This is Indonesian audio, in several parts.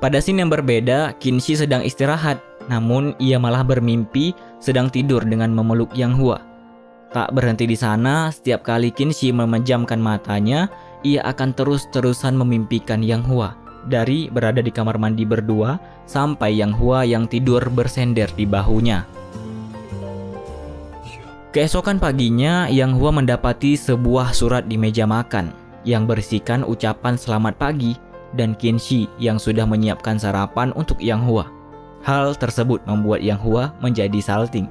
Pada scene yang berbeda, Qin Shi sedang istirahat, namun ia malah bermimpi sedang tidur dengan memeluk Yang Hua. Tak berhenti di sana, setiap kali Qin Shi memejamkan matanya, ia akan terus-terusan memimpikan Yang Hua. Dari berada di kamar mandi berdua, sampai Yang Hua yang tidur bersender di bahunya. Keesokan paginya, Yang Hua mendapati sebuah surat di meja makan yang berisikan ucapan selamat pagi dan Qin Shi yang sudah menyiapkan sarapan untuk Yang Hua. Hal tersebut membuat Yang Hua menjadi salting.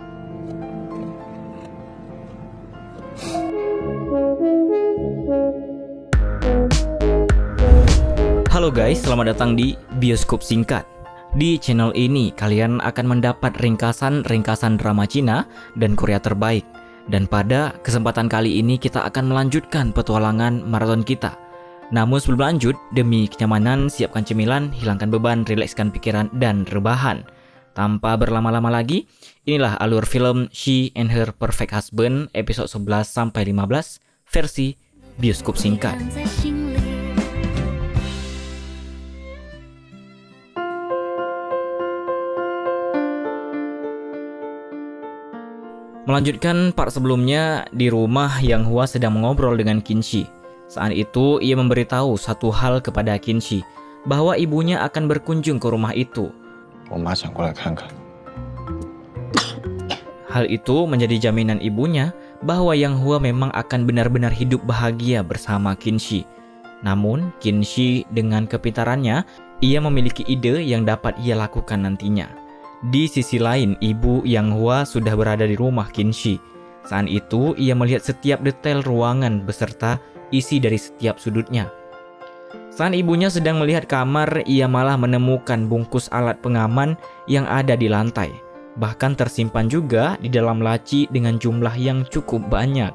Halo guys, selamat datang di Bioskop Singkat. Di channel ini, kalian akan mendapat ringkasan-ringkasan drama Cina dan Korea terbaik. Dan pada kesempatan kali ini, kita akan melanjutkan petualangan maraton kita. Namun sebelum lanjut, demi kenyamanan, siapkan cemilan, hilangkan beban, rilekskan pikiran, dan rebahan. Tanpa berlama-lama lagi, inilah alur film She and Her Perfect Husband episode 11-15 versi Bioskop Singkat. Melanjutkan part sebelumnya, di rumah Yang Hua sedang mengobrol dengan Qin Shi. Saat itu ia memberitahu satu hal kepada Qin Shi, bahwa ibunya akan berkunjung ke rumah itu. Hal itu menjadi jaminan ibunya bahwa Yang Hua memang akan benar-benar hidup bahagia bersama Qin Shi. Namun Qin Shi dengan kepintarannya, ia memiliki ide yang dapat ia lakukan nantinya. Di sisi lain, ibu Yang Hua sudah berada di rumah Qin Shi. Saat itu, ia melihat setiap detail ruangan beserta isi dari setiap sudutnya. Saat ibunya sedang melihat kamar, ia malah menemukan bungkus alat pengaman yang ada di lantai. Bahkan tersimpan juga di dalam laci dengan jumlah yang cukup banyak.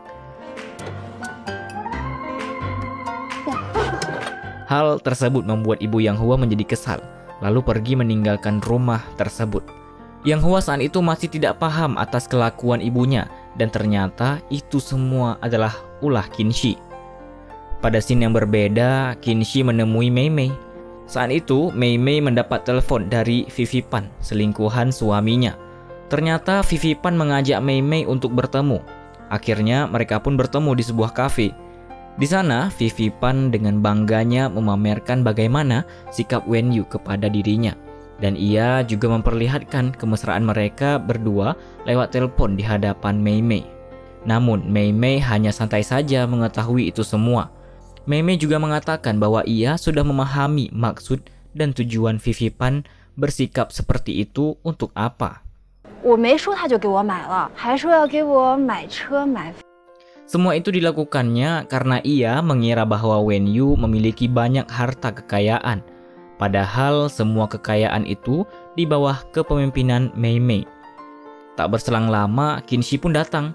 Hal tersebut membuat ibu Yang Hua menjadi kesal, lalu pergi meninggalkan rumah tersebut. Yang Hua saat itu masih tidak paham atas kelakuan ibunya, dan ternyata itu semua adalah ulah Qin Shi. Pada scene yang berbeda, Qin Shi menemui Meimei. Saat itu, Meimei mendapat telepon dari Vivi Pan, selingkuhan suaminya. Ternyata Vivi Pan mengajak Meimei untuk bertemu. Akhirnya mereka pun bertemu di sebuah kafe. Di sana, Vivi Pan dengan bangganya memamerkan bagaimana sikap Wen Yu kepada dirinya. Dan ia juga memperlihatkan kemesraan mereka berdua lewat telepon di hadapan Meimei. Namun, Meimei hanya santai saja mengetahui itu semua. Meimei juga mengatakan bahwa ia sudah memahami maksud dan tujuan Vivi Pan bersikap seperti itu untuk apa. Semua itu dilakukannya karena ia mengira bahwa Wen Yu memiliki banyak harta kekayaan. Padahal semua kekayaan itu di bawah kepemimpinan Meimei. Tak berselang lama, Qin Shi pun datang.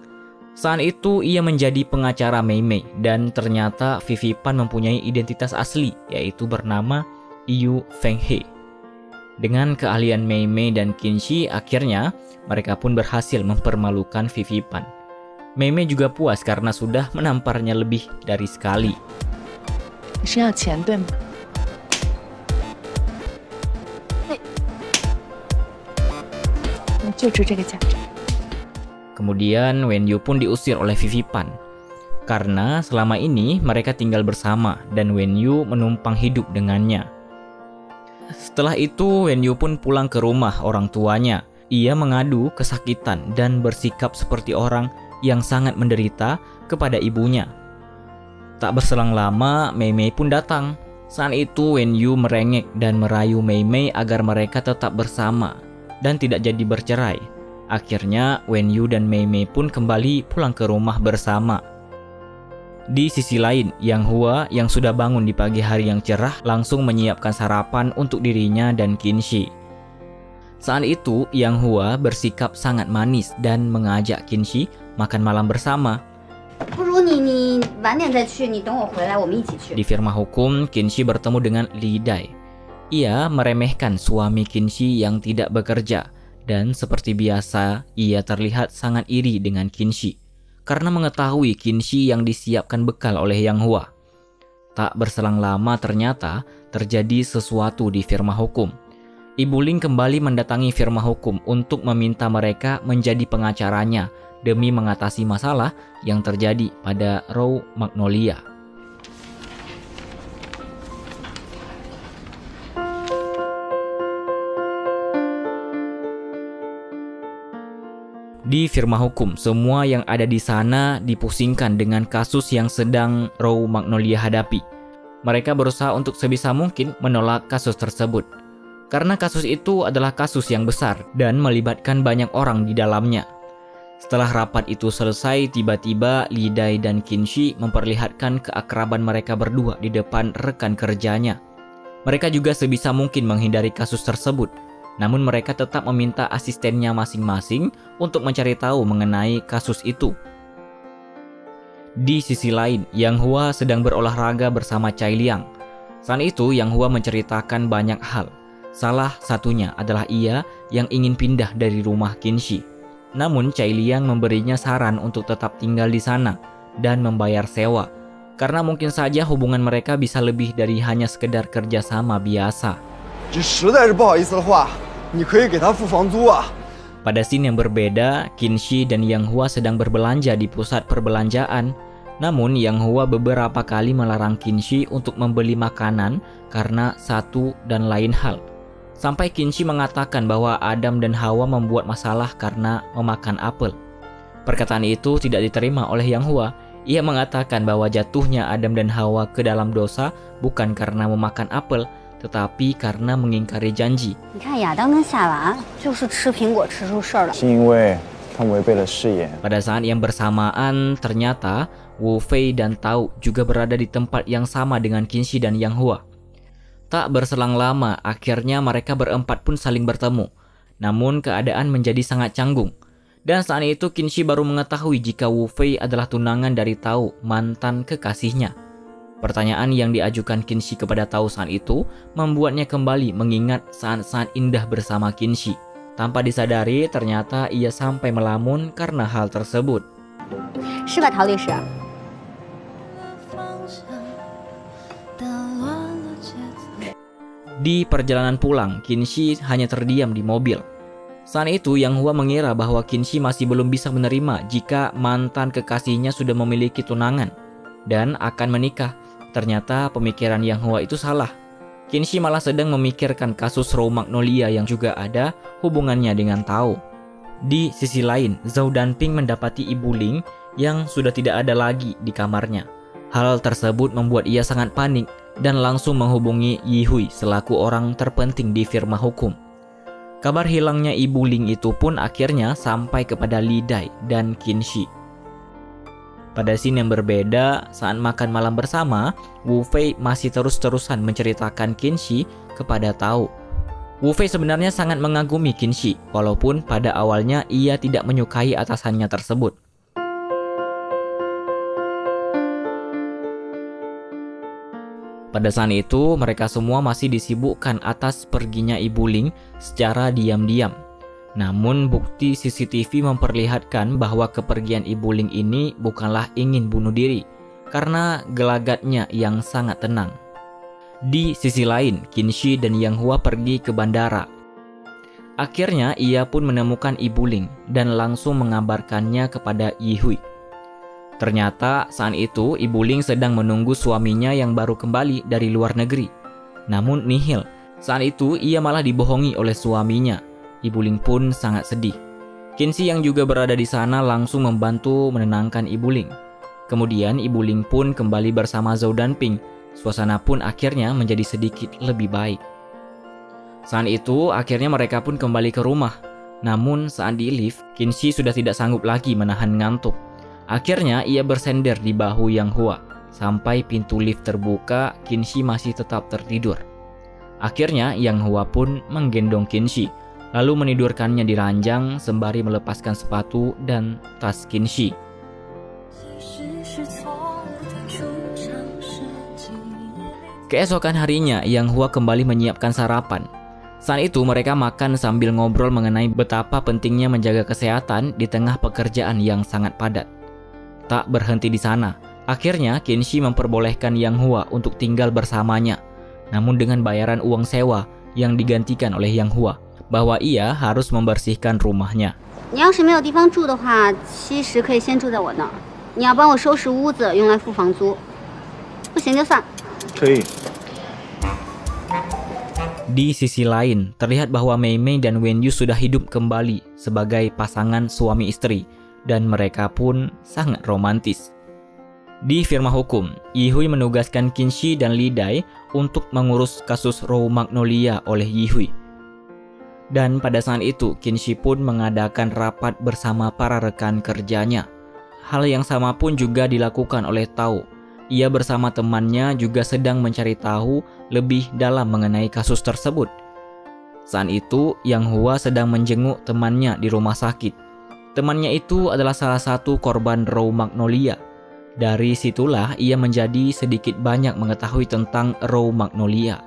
Saat itu ia menjadi pengacara Meimei dan ternyata Vivi Pan mempunyai identitas asli, yaitu bernama Yu Feng He. Dengan keahlian Meimei dan Qin Shi, akhirnya mereka pun berhasil mempermalukan Vivi Pan. Meimei juga puas karena sudah menamparnya lebih dari sekali. Kemudian Wen Yu pun diusir oleh Vivi Pan. Karena selama ini mereka tinggal bersama dan Wen Yu menumpang hidup dengannya. Setelah itu Wen Yu pun pulang ke rumah orang tuanya. Ia mengadu kesakitan dan bersikap seperti orang yang sangat menderita kepada ibunya. Tak berselang lama, Meimei pun datang. Saat itu Wen Yu merengek dan merayu Meimei agar mereka tetap bersama dan tidak jadi bercerai. Akhirnya Wen Yu dan Meimei pun kembali pulang ke rumah bersama. Di sisi lain, Yang Hua yang sudah bangun di pagi hari yang cerah langsung menyiapkan sarapan untuk dirinya dan Qin Shi. Saat itu Yang Hua bersikap sangat manis dan mengajak Qin Shi makan malam bersama. Di firma hukum, Qin Shi bertemu dengan Li Dai. Ia meremehkan suami Qin Shi yang tidak bekerja, dan seperti biasa, ia terlihat sangat iri dengan Qin Shi karena mengetahui Qin Shi yang disiapkan bekal oleh Yang Hua. Tak berselang lama ternyata terjadi sesuatu di firma hukum. Ibu Ling kembali mendatangi firma hukum untuk meminta mereka menjadi pengacaranya demi mengatasi masalah yang terjadi pada Rou Magnolia. Di firma hukum, semua yang ada di sana dipusingkan dengan kasus yang sedang Rou Magnolia hadapi. Mereka berusaha untuk sebisa mungkin menolak kasus tersebut. Karena kasus itu adalah kasus yang besar dan melibatkan banyak orang di dalamnya. Setelah rapat itu selesai, tiba-tiba Li Dai dan Qin Shi memperlihatkan keakraban mereka berdua di depan rekan kerjanya. Mereka juga sebisa mungkin menghindari kasus tersebut, namun mereka tetap meminta asistennya masing-masing untuk mencari tahu mengenai kasus itu. Di sisi lain, Yang Hua sedang berolahraga bersama Cai Liang. Saat itu, Yang Hua menceritakan banyak hal. Salah satunya adalah ia yang ingin pindah dari rumah Qin Shi. Namun Cai Liang memberinya saran untuk tetap tinggal di sana dan membayar sewa, karena mungkin saja hubungan mereka bisa lebih dari hanya sekedar kerjasama biasa. Pada scene yang berbeda, Qin Shi dan Yang Hua sedang berbelanja di pusat perbelanjaan. Namun Yang Hua beberapa kali melarang Qin Shi untuk membeli makanan karena satu dan lain hal. Sampai Qin Shi mengatakan bahwa Adam dan Hawa membuat masalah karena memakan apel. Perkataan itu tidak diterima oleh Yang Hua. Ia mengatakan bahwa jatuhnya Adam dan Hawa ke dalam dosa bukan karena memakan apel, tetapi karena mengingkari janji. Pada saat yang bersamaan, ternyata Wu Fei dan Tao juga berada di tempat yang sama dengan Qin Shi dan Yang Hua. Tak berselang lama, akhirnya mereka berempat pun saling bertemu. Namun keadaan menjadi sangat canggung. Dan saat itu Qin Shi baru mengetahui jika Wu Fei adalah tunangan dari Tao, mantan kekasihnya. Pertanyaan yang diajukan Qin Shi kepada Tao saat itu membuatnya kembali mengingat saat-saat indah bersama Qin Shi. Tanpa disadari, ternyata ia sampai melamun karena hal tersebut. Di perjalanan pulang, Qin Shi hanya terdiam di mobil. Saat itu, Yang Hua mengira bahwa Qin Shi masih belum bisa menerima jika mantan kekasihnya sudah memiliki tunangan dan akan menikah. Ternyata pemikiran Yang Hua itu salah. Qin Shi malah sedang memikirkan kasus Rou Magnolia yang juga ada hubungannya dengan Tao. Di sisi lain, Zhao Danping mendapati Ibu Ling yang sudah tidak ada lagi di kamarnya. Hal tersebut membuat ia sangat panik dan langsung menghubungi Yi Hui selaku orang terpenting di firma hukum. Kabar hilangnya Ibu Ling itu pun akhirnya sampai kepada Li Dai dan Qin Shi. Pada scene yang berbeda, saat makan malam bersama, Wu Fei masih terus-terusan menceritakan Qin Shi kepada Tao. Wu Fei sebenarnya sangat mengagumi Qin Shi, walaupun pada awalnya ia tidak menyukai atasannya tersebut. Pada saat itu, mereka semua masih disibukkan atas perginya Ibu Ling secara diam-diam. Namun, bukti CCTV memperlihatkan bahwa kepergian Ibu Ling ini bukanlah ingin bunuh diri, karena gelagatnya yang sangat tenang. Di sisi lain, Qin Shi dan Yang Hua pergi ke bandara. Akhirnya, ia pun menemukan Ibu Ling dan langsung mengabarkannya kepada Yi Hui. Ternyata saat itu Ibu Ling sedang menunggu suaminya yang baru kembali dari luar negeri. Namun nihil, saat itu ia malah dibohongi oleh suaminya. Ibu Ling pun sangat sedih. Qin Shi yang juga berada di sana langsung membantu menenangkan Ibu Ling. Kemudian Ibu Ling pun kembali bersama Zhao Danping. Suasana pun akhirnya menjadi sedikit lebih baik. Saat itu akhirnya mereka pun kembali ke rumah. Namun saat di lift, Qin Shi sudah tidak sanggup lagi menahan ngantuk. Akhirnya ia bersender di bahu Yang Hua. Sampai pintu lift terbuka, Qin Shi masih tetap tertidur. Akhirnya Yang Hua pun menggendong Qin Shi, lalu menidurkannya di ranjang sembari melepaskan sepatu dan tas Qin Shi. Keesokan harinya, Yang Hua kembali menyiapkan sarapan. Saat itu mereka makan sambil ngobrol mengenai betapa pentingnya menjaga kesehatan di tengah pekerjaan yang sangat padat. Tak berhenti di sana, akhirnya Qin Shi memperbolehkan Yang Hua untuk tinggal bersamanya. namun dengan bayaran uang sewa yang digantikan oleh Yang Hua, bahwa ia harus membersihkan rumahnya. Di sisi lain, terlihat bahwa Meimei dan Wen Yu sudah hidup kembali sebagai pasangan suami istri, dan mereka pun sangat romantis. Di firma hukum, Yi Hui menugaskan Qin Shi dan Li Dai untuk mengurus kasus Rou Magnolia oleh Yi Hui. Dan pada saat itu, Qin Shi pun mengadakan rapat bersama para rekan kerjanya. Hal yang sama pun juga dilakukan oleh Tao. Ia bersama temannya juga sedang mencari tahu lebih dalam mengenai kasus tersebut. Saat itu, Yang Hua sedang menjenguk temannya di rumah sakit. Temannya itu adalah salah satu korban Rou Magnolia. Dari situlah ia menjadi sedikit banyak mengetahui tentang Rou Magnolia.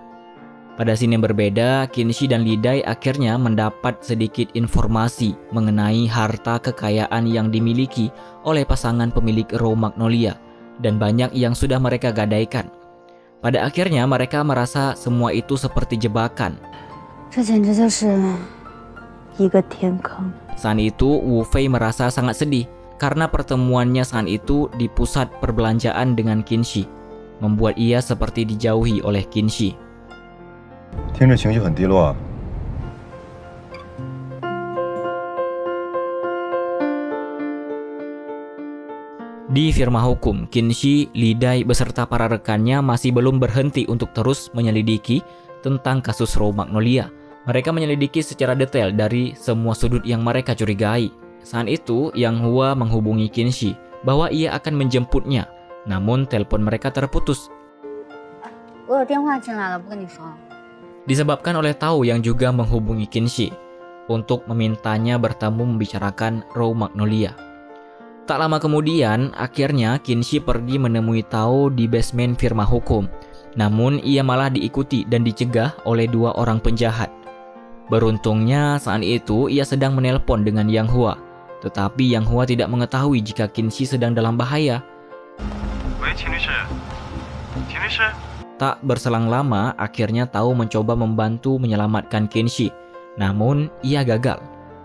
Pada scene yang berbeda, Qin Shi dan Li Dai akhirnya mendapat sedikit informasi mengenai harta kekayaan yang dimiliki oleh pasangan pemilik Rou Magnolia, dan banyak yang sudah mereka gadaikan. Pada akhirnya mereka merasa semua itu seperti jebakan. Saat itu Wu Fei merasa sangat sedih karena pertemuannya saat itu di pusat perbelanjaan dengan Qin Shi, membuat ia seperti dijauhi oleh Qin Shi. Di firma hukum, Qin Shi, Li Dai beserta para rekannya masih belum berhenti untuk terus menyelidiki tentang kasus Rou Magnolia. Mereka menyelidiki secara detail dari semua sudut yang mereka curigai. Saat itu, Yang Hua menghubungi Qin Shi bahwa ia akan menjemputnya, namun telepon mereka terputus. Disebabkan oleh Tao yang juga menghubungi Qin Shi untuk memintanya bertemu membicarakan Rou Magnolia. Tak lama kemudian, akhirnya Qin Shi pergi menemui Tao di basement firma hukum. Namun ia malah diikuti dan dicegah oleh dua orang penjahat. Beruntungnya saat itu ia sedang menelpon dengan Yang Hua. Tetapi Yang Hua tidak mengetahui jika Qin Shi sedang dalam bahaya. Tak berselang lama, akhirnya Tao mencoba membantu menyelamatkan Qin Shi. Namun ia gagal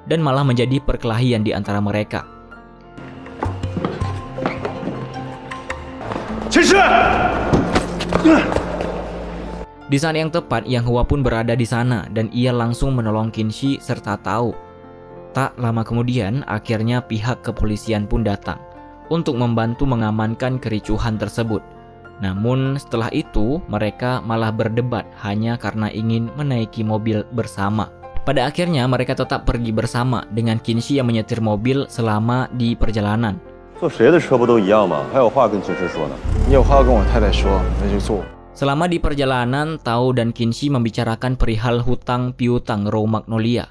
dan malah menjadi perkelahian di antara mereka. Di saat yang tepat, Yang Hua pun berada di sana dan ia langsung menolong Qin Shi serta Tao. Tak lama kemudian, akhirnya pihak kepolisian pun datang untuk membantu mengamankan kericuhan tersebut. Namun setelah itu, mereka malah berdebat hanya karena ingin menaiki mobil bersama. Pada akhirnya, mereka tetap pergi bersama dengan Qin Shi yang menyetir mobil selama di perjalanan. Selama di perjalanan, Tao dan Qin Shi membicarakan perihal hutang piutang Rou Magnolia.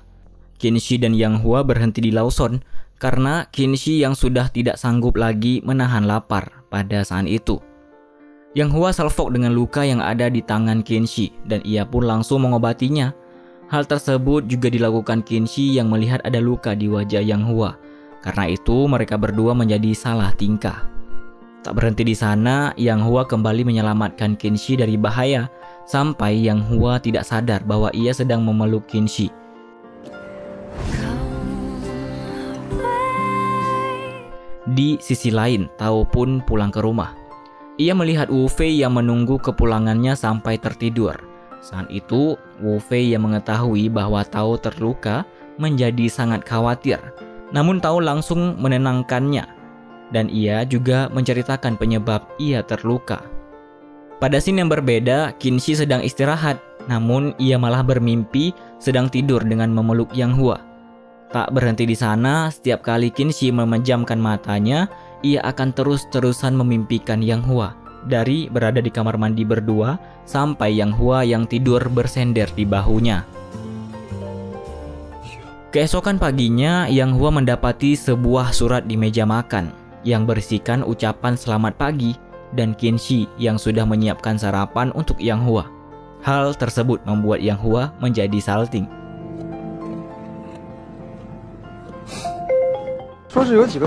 Qin Shi dan Yang Hua berhenti di Lawson karena Qin Shi yang sudah tidak sanggup lagi menahan lapar pada saat itu. Yang Hua salfok dengan luka yang ada di tangan Qin Shi dan ia pun langsung mengobatinya. Hal tersebut juga dilakukan Qin Shi yang melihat ada luka di wajah Yang Hua. Karena itu mereka berdua menjadi salah tingkah. Tak berhenti di sana, Yang Hua kembali menyelamatkan Qin Shi dari bahaya sampai Yang Hua tidak sadar bahwa ia sedang memeluk Qin Shi. Di sisi lain, Tao pun pulang ke rumah. Ia melihat Wu Fei yang menunggu kepulangannya sampai tertidur. Saat itu, Wu Fei yang mengetahui bahwa Tao terluka menjadi sangat khawatir. Namun Tao langsung menenangkannya dan ia juga menceritakan penyebab ia terluka. Pada scene yang berbeda, Qin Shi sedang istirahat, namun ia malah bermimpi sedang tidur dengan memeluk Yang Hua. Tak berhenti di sana, setiap kali Qin Shi memejamkan matanya, ia akan terus-terusan memimpikan Yang Hua. Dari berada di kamar mandi berdua sampai Yang Hua yang tidur bersender di bahunya. Keesokan paginya, Yang Hua mendapati sebuah surat di meja makan yang berisikan ucapan selamat pagi dan Qin Shi yang sudah menyiapkan sarapan untuk Yang Hua. Hal tersebut membuat Yang Hua menjadi salting. Di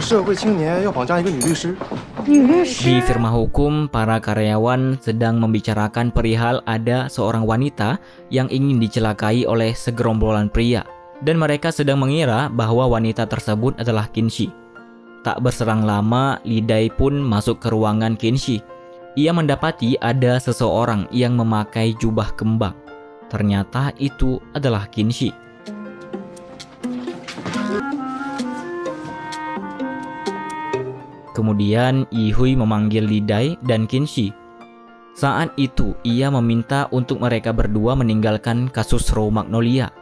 firma hukum, para karyawan sedang membicarakan perihal ada seorang wanita yang ingin dicelakai oleh segerombolan pria, dan mereka sedang mengira bahwa wanita tersebut adalah Qin Shi. Tak berserang lama, Li Dai pun masuk ke ruangan Qin Shi. Ia mendapati ada seseorang yang memakai jubah kembang. Ternyata itu adalah Qin Shi. Kemudian Yi Hui memanggil Li Dai dan Qin Shi. Saat itu ia meminta untuk mereka berdua meninggalkan kasus Rou Magnolia,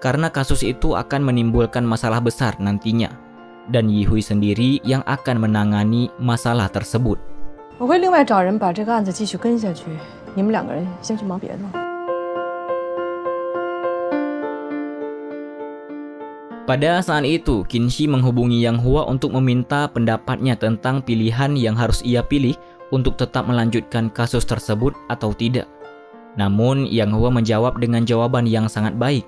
karena kasus itu akan menimbulkan masalah besar nantinya, dan Yi Hui sendiri yang akan menangani masalah tersebut. Pada saat itu, Qin Shi menghubungi Yang Hua untuk meminta pendapatnya tentang pilihan yang harus ia pilih untuk tetap melanjutkan kasus tersebut atau tidak. Namun, Yang Hua menjawab dengan jawaban yang sangat baik.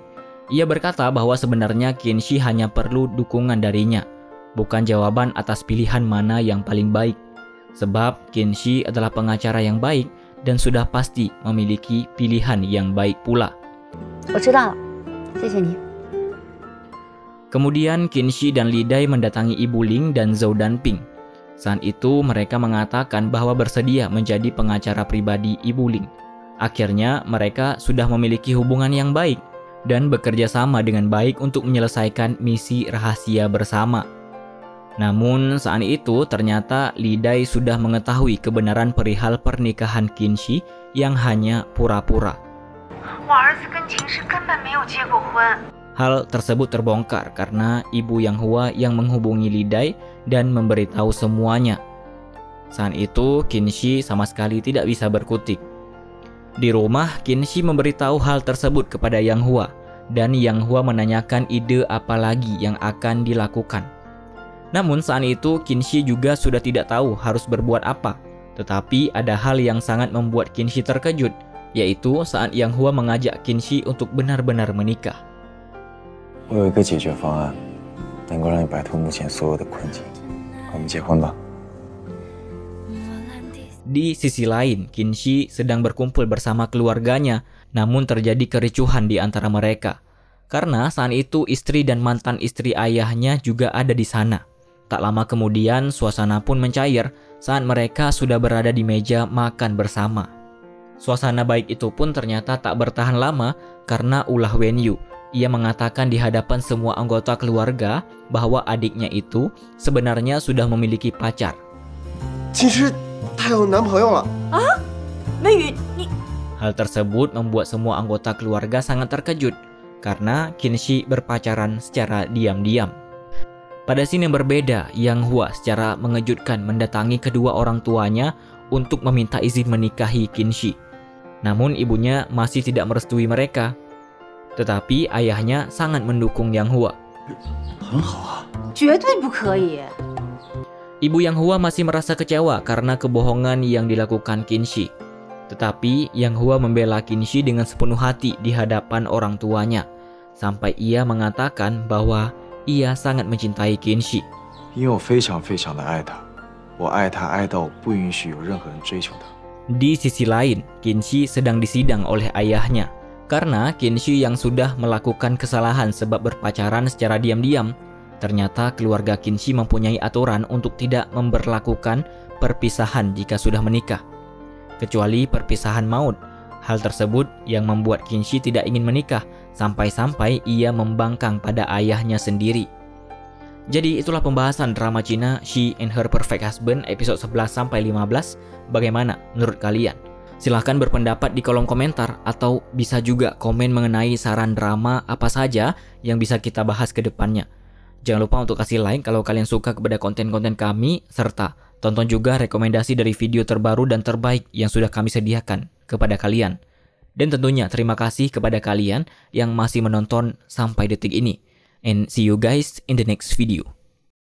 Ia berkata bahwa sebenarnya Qin Shi hanya perlu dukungan darinya, bukan jawaban atas pilihan mana yang paling baik. Sebab Qin Shi adalah pengacara yang baik dan sudah pasti memiliki pilihan yang baik pula. Kemudian Qin Shi dan Li Dai mendatangi Ibu Ling dan Zhao Danping. Saat itu mereka mengatakan bahwa bersedia menjadi pengacara pribadi Ibu Ling. Akhirnya mereka sudah memiliki hubungan yang baik dan bekerja sama dengan baik untuk menyelesaikan misi rahasia bersama. Namun saat itu ternyata Li Dai sudah mengetahui kebenaran perihal pernikahan Qin Shi yang hanya pura-pura. Hal tersebut terbongkar karena Ibu Yang Hua yang menghubungi Li Dai dan memberitahu semuanya. Saat itu Qin Shi sama sekali tidak bisa berkutik. Di rumah, Qin Shi memberitahu hal tersebut kepada Yang Hua, dan Yang Hua menanyakan ide apa lagi yang akan dilakukan. Namun saat itu Qin Shi juga sudah tidak tahu harus berbuat apa. Tetapi ada hal yang sangat membuat Qin Shi terkejut, yaitu saat Yang Hua mengajak Qin Shi untuk benar-benar menikah. Di sisi lain, Qin Shi sedang berkumpul bersama keluarganya, namun terjadi kericuhan di antara mereka. Karena saat itu istri dan mantan istri ayahnya juga ada di sana. Tak lama kemudian, suasana pun mencair saat mereka sudah berada di meja makan bersama. Suasana baik itu pun ternyata tak bertahan lama karena ulah Wen Yu. Ia mengatakan di hadapan semua anggota keluarga bahwa adiknya itu sebenarnya sudah memiliki pacar. Hal tersebut membuat semua anggota keluarga sangat terkejut karena Qin Shi berpacaran secara diam-diam. Pada scene yang berbeda, Yang Hua secara mengejutkan mendatangi kedua orang tuanya untuk meminta izin menikahi Qin Shi. Namun ibunya masih tidak merestui mereka. Tetapi ayahnya sangat mendukung Yang Hua. Ibu Yang Hua masih merasa kecewa karena kebohongan yang dilakukan Qin Shi. Tetapi Yang Hua membela Qin Shi dengan sepenuh hati di hadapan orang tuanya, sampai ia mengatakan bahwa ia sangat mencintai Qin Shi. Di sisi lain, Qin Shi sedang disidang oleh ayahnya karena Qin Shi yang sudah melakukan kesalahan sebab berpacaran secara diam-diam. Ternyata keluarga Qin Shi mempunyai aturan untuk tidak memberlakukan perpisahan jika sudah menikah, kecuali perpisahan maut. Hal tersebut yang membuat Qin Shi tidak ingin menikah, sampai-sampai ia membangkang pada ayahnya sendiri. Jadi itulah pembahasan drama Cina She and Her Perfect Husband episode 11-15. Bagaimana menurut kalian? Silahkan berpendapat di kolom komentar, atau bisa juga komen mengenai saran drama apa saja yang bisa kita bahas ke depannya. Jangan lupa untuk kasih like kalau kalian suka kepada konten-konten kami, serta tonton juga rekomendasi dari video terbaru dan terbaik yang sudah kami sediakan kepada kalian. Dan tentunya terima kasih kepada kalian yang masih menonton sampai detik ini. And see you guys in the next video.